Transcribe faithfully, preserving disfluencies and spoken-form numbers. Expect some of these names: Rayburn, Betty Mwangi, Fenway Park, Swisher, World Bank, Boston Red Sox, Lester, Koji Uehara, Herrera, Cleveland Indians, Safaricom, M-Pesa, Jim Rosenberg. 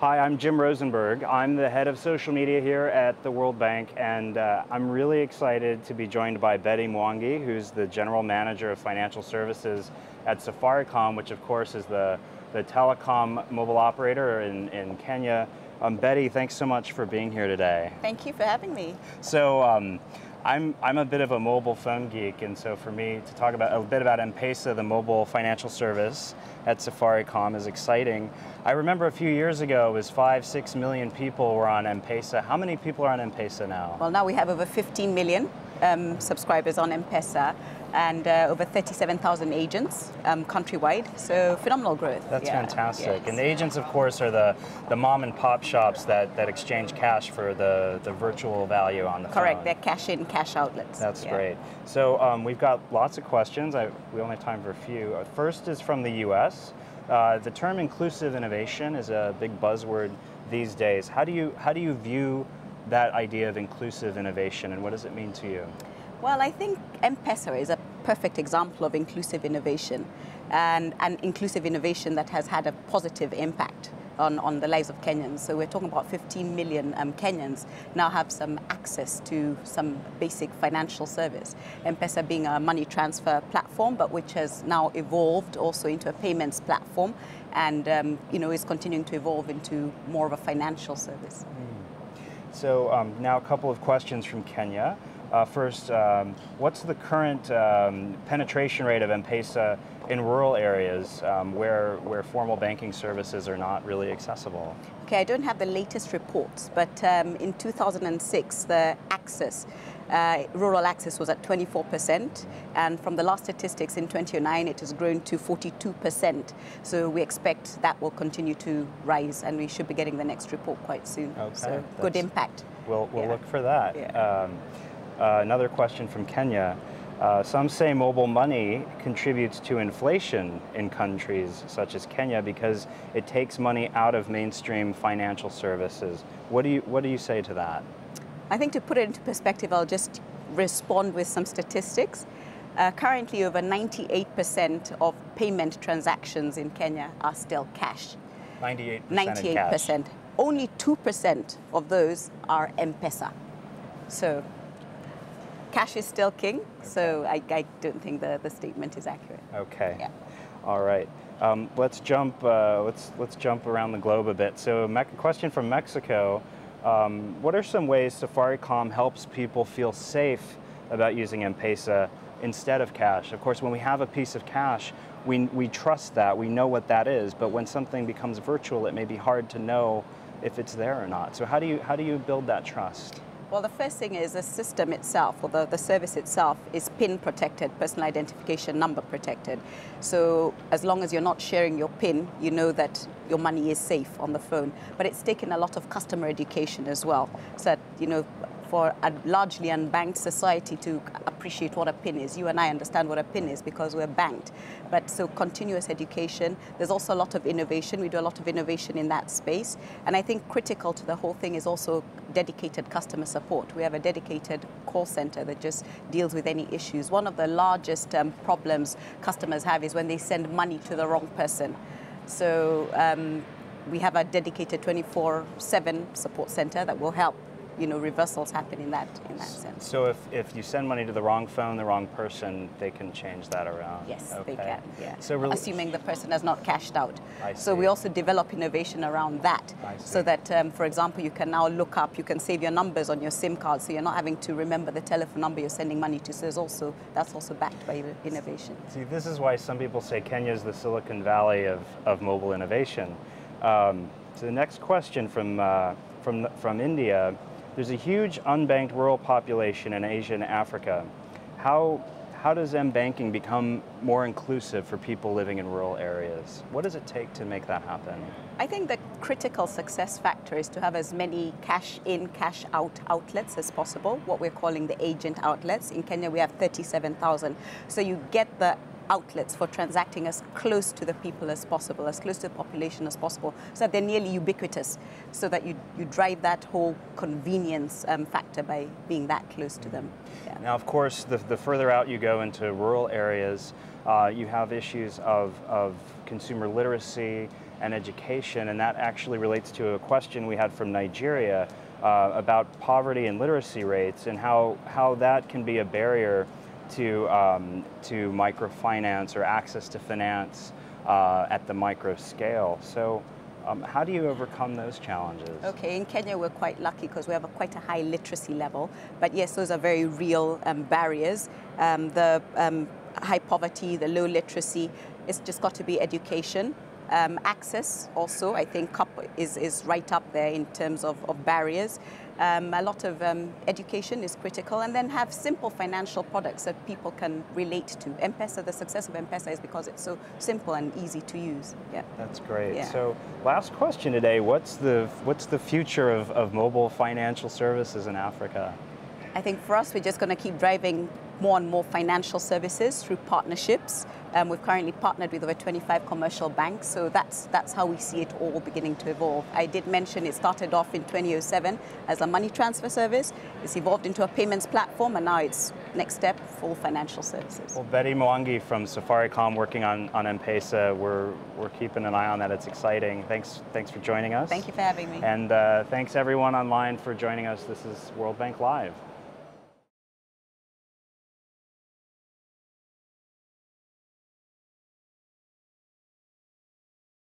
Hi, I'm Jim Rosenberg. I'm the head of social media here at the World Bank, and uh, I'm really excited to be joined by Betty Mwangi, who's the general manager of financial services at Safaricom, which of course is the, the telecom mobile operator in, in Kenya. Um, Betty, thanks so much for being here today. Thank you for having me. So um, I'm, I'm a bit of a mobile phone geek, and so for me to talk about a bit about M-Pesa, the mobile financial service at Safaricom, is exciting. I remember a few years ago it was five, six million people were on M-Pesa. How many people are on M-Pesa now? Well, now we have over fifteen million um, subscribers on M-Pesa, and uh, over thirty-seven thousand agents um, countrywide, so phenomenal growth. That's yeah. fantastic. Yes. And the agents, of course, are the, the mom and pop shops that, that exchange cash for the, the virtual value on the Correct. phone. Correct, they're cash in, cash outlets. That's yeah. great. So um, we've got lots of questions. I, we only have time for a few. First is from the U S Uh, the term inclusive innovation is a big buzzword these days. How do you, how do you view that idea of inclusive innovation, and what does it mean to you? Well, I think M-Pesa is a perfect example of inclusive innovation, and an inclusive innovation that has had a positive impact on, on the lives of Kenyans. So we're talking about fifteen million um, Kenyans now have some access to some basic financial service. M-Pesa being a money transfer platform, but which has now evolved also into a payments platform, and um, you know, is continuing to evolve into more of a financial service. Mm. So um, now a couple of questions from Kenya. Uh, first, um, what's the current um, penetration rate of M-Pesa in rural areas um, where, where formal banking services are not really accessible? Okay, I don't have the latest reports, but um, in two thousand six, the access, uh, rural access was at twenty-four percent, and from the last statistics in twenty oh nine, it has grown to forty-two percent. So we expect that will continue to rise, and we should be getting the next report quite soon. Okay, so good impact. We'll, we'll yeah. look for that. Yeah. Um, Uh, another question from Kenya. Uh, some say mobile money contributes to inflation in countries such as Kenya because it takes money out of mainstream financial services. What do you, what do you say to that? I think to put it into perspective, I'll just respond with some statistics. Uh, currently, over ninety-eight percent of payment transactions in Kenya are still cash. ninety-eight percent. ninety-eight percent. Only two percent of those are M-Pesa. So cash is still king, so I, I don't think the, the statement is accurate. Okay. Yeah. All right. Um, let's jump. Uh, let's let's jump around the globe a bit. So, a question from Mexico: um, what are some ways Safaricom helps people feel safe about using M-Pesa instead of cash? Of course, when we have a piece of cash, we we trust that, we know what that is. But when something becomes virtual, it may be hard to know if it's there or not. So, how do you how do you build that trust? Well, the first thing is the system itself, or the, the service itself, is PIN protected, personal identification number protected. So as long as you're not sharing your PIN, you know that your money is safe on the phone. But it's taken a lot of customer education as well. So that, you know, for a largely unbanked society to appreciate what a PIN is. You and I understand what a PIN is because we're banked. But so continuous education. There's also a lot of innovation. We do a lot of innovation in that space. And I think critical to the whole thing is also dedicated customer support. We have a dedicated call center that just deals with any issues. One of the largest um, problems customers have is when they send money to the wrong person. So um, we have a dedicated twenty-four seven support center that will help you know, reversals happen in that, in that sense. So if, if you send money to the wrong phone, the wrong person, they can change that around? Yes, okay. they can, yeah. So assuming the person has not cashed out. I see. So we also develop innovation around that. I see. So that, um, for example, you can now look up, you can save your numbers on your SIM card, so you're not having to remember the telephone number you're sending money to. So there's also, that's also backed by innovation. See, this is why some people say Kenya is the Silicon Valley of, of mobile innovation. Um, so the next question from, uh, from, from India. There's a huge unbanked rural population in Asia and Africa. How, how does M-Banking become more inclusive for people living in rural areas? What does it take to make that happen? I think the critical success factor is to have as many cash-in, cash-out outlets as possible, what we're calling the agent outlets. In Kenya, we have thirty-seven thousand. So you get the outlets for transacting as close to the people as possible, as close to the population as possible, so that they're nearly ubiquitous, so that you, you drive that whole convenience um, factor by being that close to them. Yeah. Now, of course, the, the further out you go into rural areas, uh, you have issues of, of consumer literacy and education, and that actually relates to a question we had from Nigeria uh, about poverty and literacy rates and how, how that can be a barrier to, um, to microfinance or access to finance uh, at the micro scale. So um, how do you overcome those challenges? Okay, in Kenya we're quite lucky because we have a, quite a high literacy level, but yes, those are very real um, barriers. Um, the um, high poverty, the low literacy, it's just got to be education. Um, access also, I think, is, is right up there in terms of, of barriers. Um, a lot of um, education is critical, and then have simple financial products that people can relate to. M-Pesa, the success of M-Pesa is because it's so simple and easy to use. Yeah, that's great. Yeah. So, last question today: what's the what's the future of, of mobile financial services in Africa? I think for us, we're just going to keep driving more and more financial services through partnerships. Um, we've currently partnered with over twenty-five commercial banks, so that's, that's how we see it all beginning to evolve. I did mention it started off in two thousand seven as a money transfer service. It's evolved into a payments platform, and now it's next step for financial services. Well, Betty Mwangi from Safaricom working on, on M-Pesa, we're, we're keeping an eye on that. It's exciting. Thanks, thanks for joining us. Thank you for having me. And uh, thanks everyone online for joining us. This is World Bank Live.